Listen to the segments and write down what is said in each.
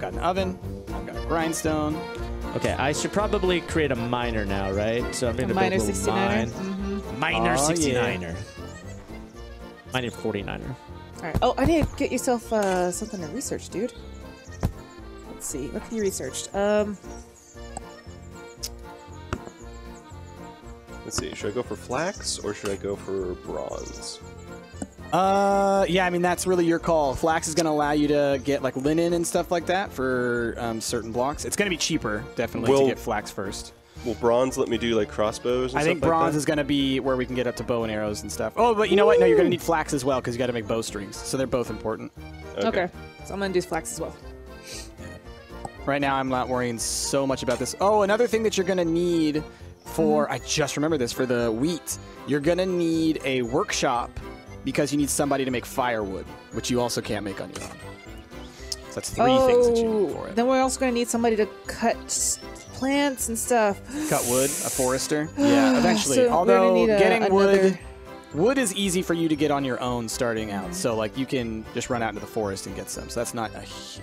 I've got an oven. I've got a grindstone. Okay, I should probably create a miner now, right? So I'm going to build a 69er. Mine. Mm-hmm. Miner 69er. Yeah. Miner 49er. All right. Oh, I need to get yourself something to research, dude. Let's see. What have you researched? Let's see. Should I go for flax or should I go for bronze? Yeah, I mean, that's really your call. Flax is going to allow you to get, like, linen and stuff like that for certain blocks. It's going to be cheaper, definitely, to get flax first. Will bronze let me do, like, crossbows and stuff? I think bronze is going to be where we can get up to bow and arrows and stuff. Oh, but you know what? No, you're going to need flax as well because you got to make bow strings. So they're both important. Okay. So I'm going to do flax as well. Right now, I'm not worrying so much about this. Oh, another thing that you're going to need for, I just remember this, for the wheat, you're going to need a workshop. Because you need somebody to make firewood, which you also can't make on your own. So that's three things that you need for it. Then we're also going to need somebody to cut plants and stuff. Cut wood, a forester. Yeah, eventually. So although getting wood is easy for you to get on your own starting out. So like you can just run out into the forest and get some. So that's not as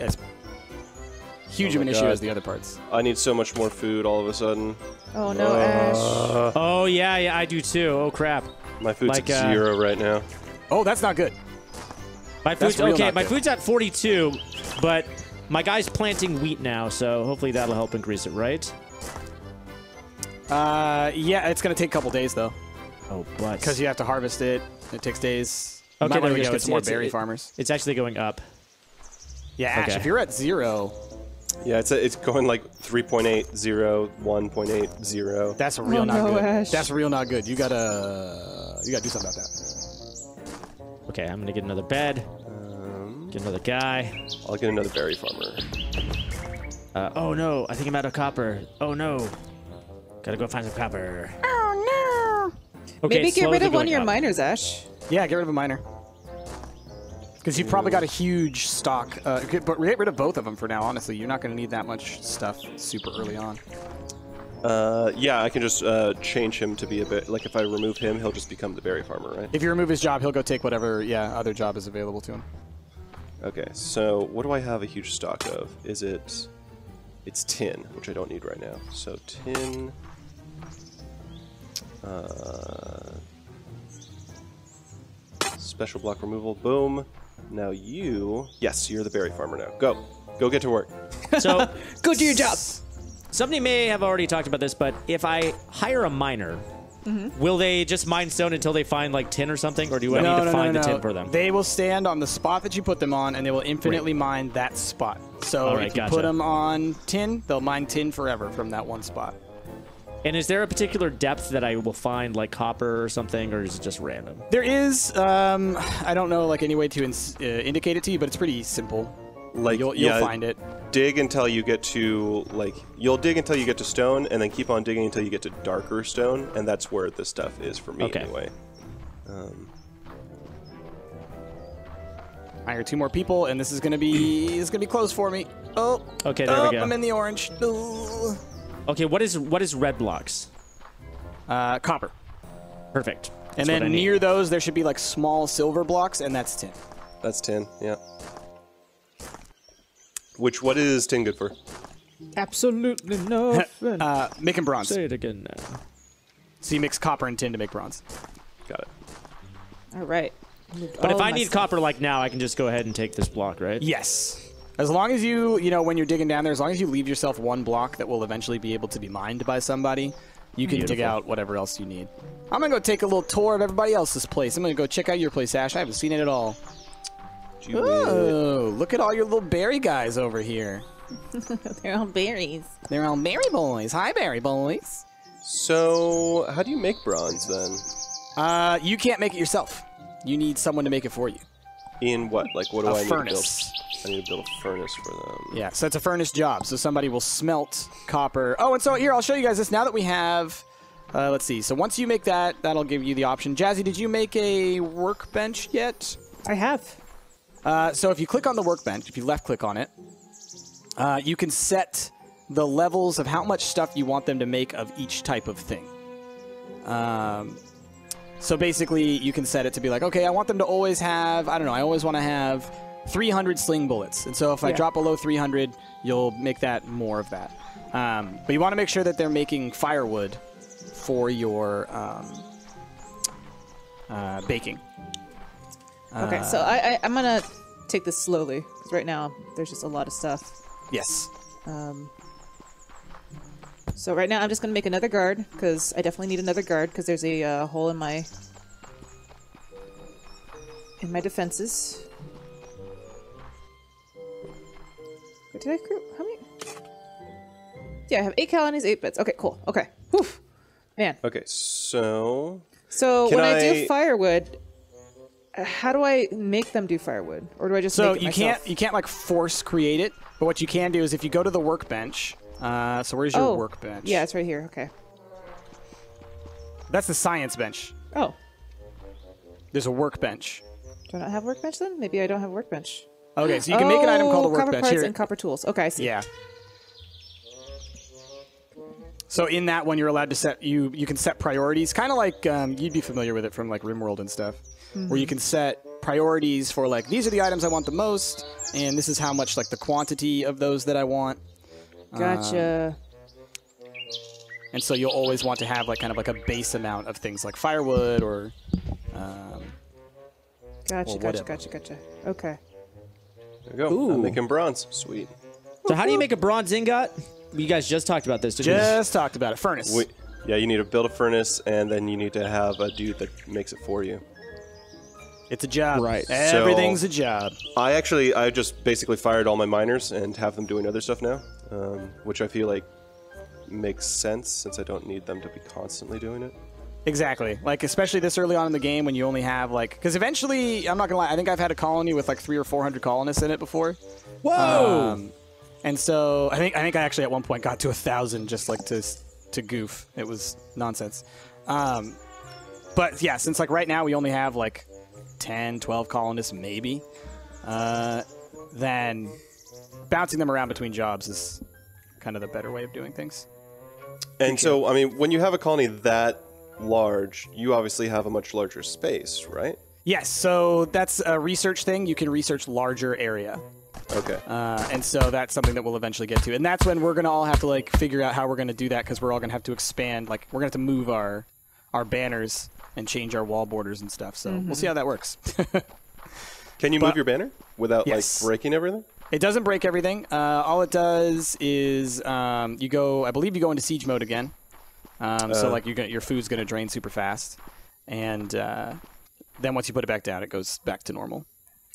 huge of an issue as the other parts. I need so much more food all of a sudden. Oh no, Ash. Oh yeah, yeah, I do too. Oh crap. My food's like, at 0 right now. Oh, that's not good. My food's okay. My food's at 42, but my guy's planting wheat now, so hopefully that'll help increase it, right? Yeah, it's gonna take a couple days though. Oh, but because you have to harvest it, it takes days. Okay, there we go. It's more berry farmers. It's actually going up. Yeah, Ash, if you're at 0. Yeah, it's going like 3.80, 1.80. That's real not good. Ash. That's real not good. You gotta do something about that. Okay, I'm gonna get another bed. Get another guy. I'll get another berry farmer. Oh no, I think I'm out of copper. Oh no, gotta go find some copper. Oh no. Okay, maybe get rid of one of your miners, Ash. Yeah, get rid of a miner. Because you've probably got a huge stock. But get rid of both of them for now. Honestly, you're not gonna need that much stuff super early on. Yeah, I can just change him to be a bit, like if I remove him, he'll just become the berry farmer, right? If you remove his job, he'll go take whatever, other job is available to him. Okay, so what do I have a huge stock of? Is it, it's tin, which I don't need right now. So tin, special block removal, boom. Now you, yes, you're the berry farmer now. Go get to work. So go do your job. Somebody may have already talked about this, but if I hire a miner, will they just mine stone until they find like tin or something, or do I need to find the tin for them? They will stand on the spot that you put them on, and they will infinitely mine that spot. So if you put them on tin, they'll mine tin forever from that one spot. And is there a particular depth that I will find, like copper or something, or is it just random? There is. I don't know, like any way to indicate it to you, but it's pretty simple. Like you'll find it. Dig until you get to you'll dig until you get to stone, and then keep on digging until you get to darker stone, and that's where this stuff is for me anyway. I hear two more people, and this is gonna be close for me. Oh, okay, there we go. I'm in the orange. Ooh. Okay, what is red blocks? Copper. Perfect. That's and then near those there should be like small silver blocks, and that's tin. That's tin. Yeah. Which, what is tin good for? Absolutely nothing. Making bronze. Say it again now. So you mix copper and tin to make bronze. Got it. All right. But if I need copper like now, I can just go ahead and take this block, right? Yes. As long as you know, when you're digging down there, as long as you leave yourself one block that will eventually be able to be mined by somebody, you can dig out whatever else you need. I'm going to go take a little tour of everybody else's place. I'm going to go check out your place, Ash. I haven't seen it at all. Oh, look at all your little berry guys over here. They're all berries. They're all berry boys. Hi, berry boys. So, how do you make bronze then? You can't make it yourself. You need someone to make it for you. In what? Like, what do I need to build? A furnace. I need to build a furnace for them. Yeah, so it's a furnace job. So somebody will smelt copper. Oh, and so here, I'll show you guys this. Now that we have... let's see. So once you make that, that'll give you the option. Jazzy, did you make a workbench yet? I have. So if you click on the workbench, if you left click on it, you can set the levels of how much stuff you want them to make of each type of thing. So basically you can set it to be like, okay, I want them to always have, I don't know, I always want to have 300 sling bullets. And so if I drop below 300, you'll make that more of that. But you want to make sure that they're making firewood for your baking. Okay, so I'm going to take this slowly, because right now there's just a lot of stuff. Yes. So right now I'm just going to make another guard, because I definitely need another guard, because there's a hole in my... in my defenses. What did I create? How many? Yeah, I have 8 colonies, 8 beds. Okay, cool. Okay. Whew. Man. Okay, so... So when I do firewood... How do I make them do firewood, or do I just make it myself? You can't like force create it, but what you can do is if you go to the workbench. So where's your workbench? Yeah, it's right here. Okay. That's the science bench. Oh. There's a workbench. Do I not have a workbench then? Maybe I don't have a workbench. Okay, so you can make an item called a workbench. Copper parts and copper tools. Okay, I see. Yeah. So in that one, you're allowed to set you can set priorities, kind of like you'd be familiar with it from like RimWorld and stuff. Mm-hmm. Where you can set priorities for, like, these are the items I want the most, and this is how much, like, the quantity of those that I want. Gotcha. And so you'll always want to have, like, kind of like a base amount of things like firewood or... Gotcha. Okay. There we go. Ooh. I'm making bronze. Sweet. So how do you make a bronze ingot? You guys just talked about this, didn't you? Just talked about it. Furnace. Yeah, you need to build a furnace, and then you need to have a dude that makes it for you. It's a job. Right. Everything's a job. I just basically fired all my miners and have them doing other stuff now, which I feel like makes sense since I don't need them to be constantly doing it. Exactly. Like, especially this early on in the game when you only have, like... Because eventually, I'm not going to lie, I think I've had a colony with, like, 300 or 400 colonists in it before. Whoa! And so I think I actually at one point got to 1,000 just, like, to goof. It was nonsense. But, yeah, since, like, right now we only have, like... 10, 12 colonists, maybe, then bouncing them around between jobs is kind of the better way of doing things. And so, I mean, when you have a colony that large, you obviously have a much larger space, right? Yes, so that's a research thing. You can research larger area. Okay. And so that's something that we'll eventually get to. And that's when we're going to all have to, like, figure out how we're going to do that, because we're all going to have to expand. Like, we're going to have to move our banners and change our wall borders and stuff. So we'll see how that works. Can you move your banner without like breaking everything? It doesn't break everything. All it does is you go. I believe you go into siege mode again. So like your food's going to drain super fast, and then once you put it back down, it goes back to normal.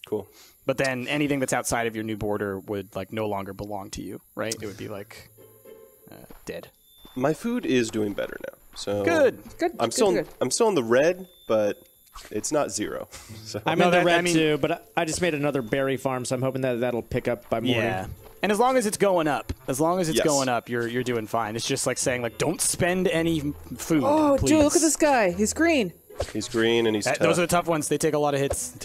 Cool. But then anything that's outside of your new border would like no longer belong to you, right? It would be like dead. My food is doing better now. So good. I'm still in the red, but it's not zero. So. I'm in the red too, but I just made another berry farm, so I'm hoping that that'll pick up by morning. Yeah, and as long as it's going up, you're doing fine. It's just like saying like don't spend any food. Oh, please. Dude, look at this guy. He's green. He's green and he's tough. Those are the tough ones. They take a lot of hits.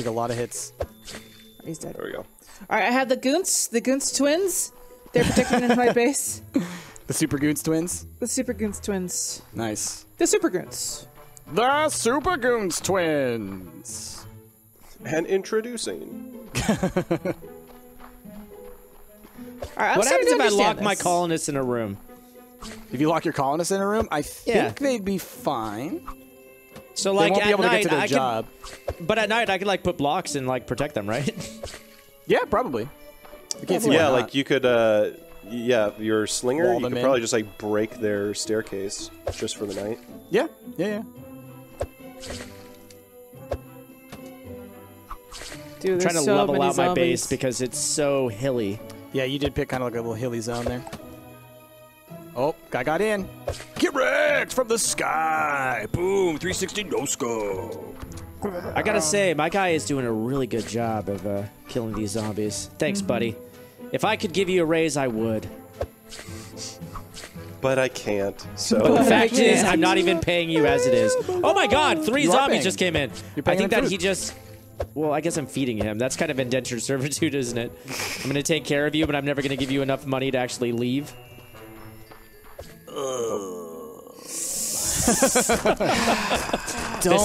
He's dead. There we go. All right, I have the Goons twins. They're protecting my base. The Super Goons twins? The Super Goons twins. Nice. The Super Goons. The Super Goons twins. And introducing. Right, what happens if I lock my colonists in a room? If you lock your colonists in a room, I think they'd be fine. So like they won't be able to get to their job. But at night I could like put blocks and like protect them, right? Yeah, probably. I can't see why not. Like you could. Yeah, your slinger, you could probably just, like, break their staircase just for the night. Yeah, Dude, I'm trying to level out my base because it's so hilly. Yeah, you did pick kind of like a little hilly zone there. Oh, guy got in. Get wrecked from the sky. Boom, 360 no scope. I gotta say, my guy is doing a really good job of killing these zombies. Thanks, buddy. If I could give you a raise, I would. But I can't. So the fact is, I'm not even paying you as it is. Oh my God! 3 zombies just came in. I think that he just. Well, I guess I'm feeding him. That's kind of indentured servitude, isn't it? I'm going to take care of you, but I'm never going to give you enough money to actually leave. The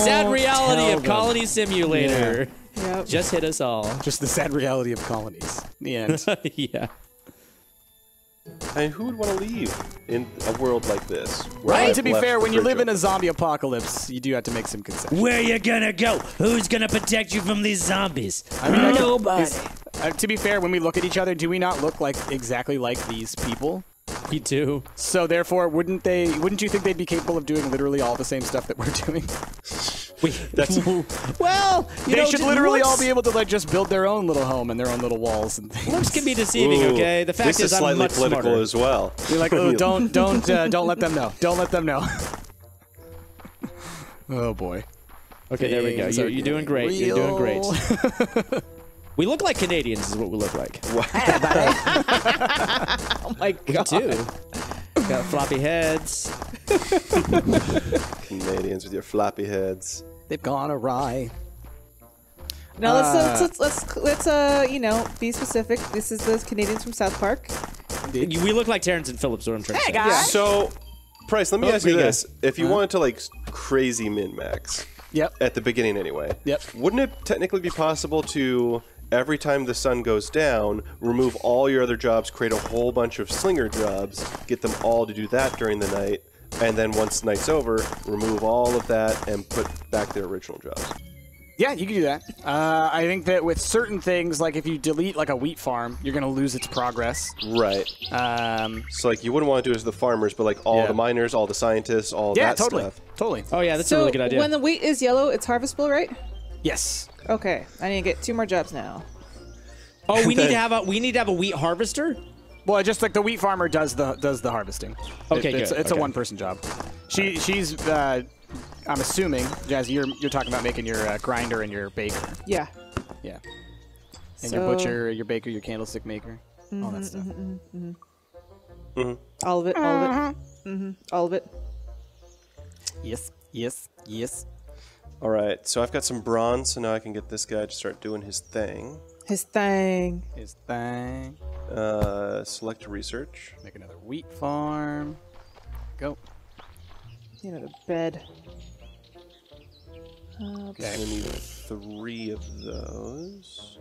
sad reality of Colony Simulator. Yeah. Yep. Just hit us all. Just the sad reality of colonies. The end. Yeah. I mean, who would want to leave in a world like this? Right? To be fair, when you live in a zombie apocalypse, you do have to make some concessions. Where you gonna go? Who's gonna protect you from these zombies? I mean, nobody. To be fair, when we look at each other, do we not look like exactly like these people? We do. So therefore, wouldn't you think they'd be capable of doing literally all the same stuff that we're doing? Well, they should literally all be able to like just build their own little home and their own little walls and things. Looks can be deceiving, okay? The fact is, I'm much smarter. This is slightly political as well. You're like, oh, don't let them know. Don't let them know. Oh boy. Okay, there we go. So you're doing great. You're doing great. We look like Canadians, is what we look like. Oh my god. We do. Got floppy heads. Canadians with your floppy heads. They've gone awry. Now let's you know, be specific. This is those Canadians from South Park. Indeed. We look like Terrence and Phillip, what I'm trying to say. Guys. So, Price, let me ask you this: if you wanted to like crazy min-max, at the beginning anyway, wouldn't it technically be possible to? Every time the sun goes down, remove all your other jobs, create a whole bunch of slinger jobs, get them all to do that during the night, and then once night's over, remove all of that and put back their original jobs. Yeah, you can do that. I think that with certain things, like if you delete like a wheat farm, you're going to lose its progress. Right. So like you wouldn't want to do it as the farmers, but like all the miners, all the scientists, all that stuff. Yeah, totally. Oh yeah, that's a really good idea. When the wheat is yellow, it's harvestable, right? Yes. Okay, I need to get 2 more jobs now. Oh, we need to have a wheat harvester. Well, just like the wheat farmer does the harvesting. Okay, it's a one-person job. She's I'm assuming, Jazzy, you're talking about making your grinder and your baker. Yeah. Yeah. And your butcher, your baker, your candlestick maker, all that stuff. All of it. All of it. All of it. Yes. Yes. Yes. All right, so I've got some bronze, so now I can get this guy to start doing his thing. His thing. His thing. Select research. Make another wheat farm. Go. You know, the bed. Okay. I'm going to need 3 of those.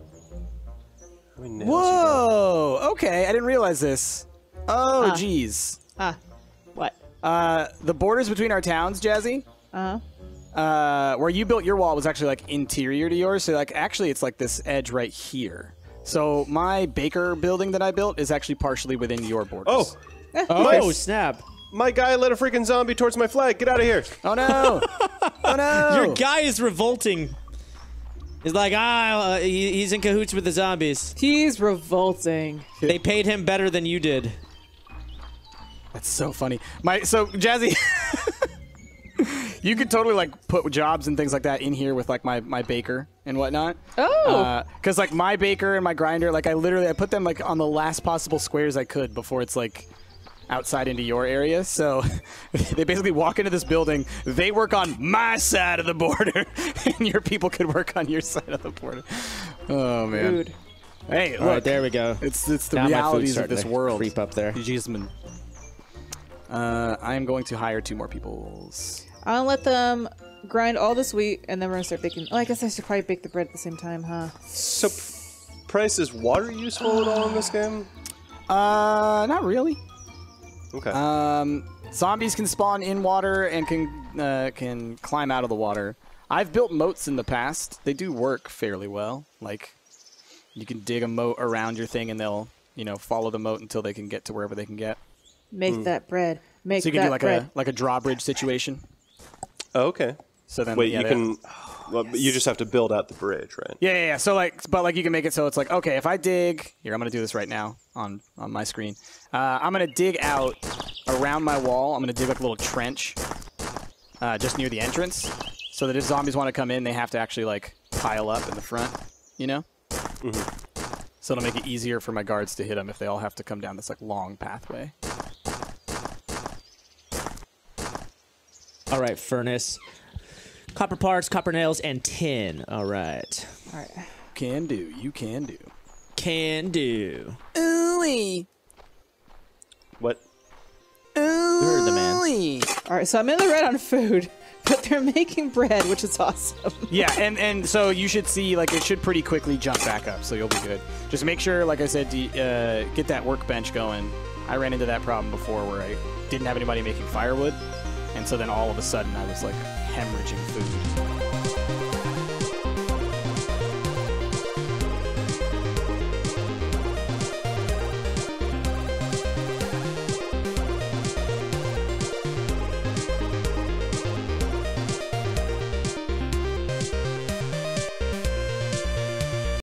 How many nails? Whoa! Okay, I didn't realize this. Oh, geez. What? The borders between our towns, Jazzy. Uh-huh. Where you built your wall was actually like interior to yours, so like actually it's like this edge right here. So my baker building that I built is actually partially within your borders. Oh, snap! My guy led a freaking zombie towards my flag. Get out of here! Oh no! Oh no! Your guy is revolting. He's like he's in cahoots with the zombies. He's revolting. They paid him better than you did. That's so funny. So Jazzy. You could totally like put jobs and things like that in here with like my baker and whatnot. Oh, because like my baker and my grinder, like I put them like on the last possible squares I could before it's like outside into your area. So they basically walk into this building, they work on my side of the border, and your people could work on your side of the border. Oh man. Dude. Hey, look, right, there we go. It's the realities of this world. Creep up there. I'm going to hire 2 more people. I'll let them grind all this wheat, and then we're going to start baking. Oh, I guess I should probably bake the bread at the same time, huh? So, Price, is water useful at all in this game? Not really. Okay. Zombies can spawn in water and can climb out of the water. I've built moats in the past. They do work fairly well. Like, you can dig a moat around your thing, and they'll, you know, follow the moat until they can get to wherever they can get. Make that bread. Make that bread. So you can do like a drawbridge situation. Oh, okay. So then, wait, you can. Well, you just have to build out the bridge, right? Yeah. So like, but like, you can make it so it's like, okay, if I dig here, I'm gonna do this right now on my screen. I'm gonna dig out around my wall. I'm gonna dig like a little trench, just near the entrance, so that if zombies want to come in, they have to actually like pile up in the front, you know. So it'll make it easier for my guards to hit them if they all have to come down this like long pathway. All right, furnace, copper parts, copper nails, and tin. All right. Can do. You can do. Can do. Ooh-wee. What? Ooh-wee. You heard the man. All right, so I'm in the red on food. But they're making bread, which is awesome. Yeah, and so you should see, like, it should pretty quickly jump back up, so you'll be good. Just make sure, like I said, get that workbench going. I ran into that problem before where I didn't have anybody making firewood, and so then all of a sudden I was, like, hemorrhaging food.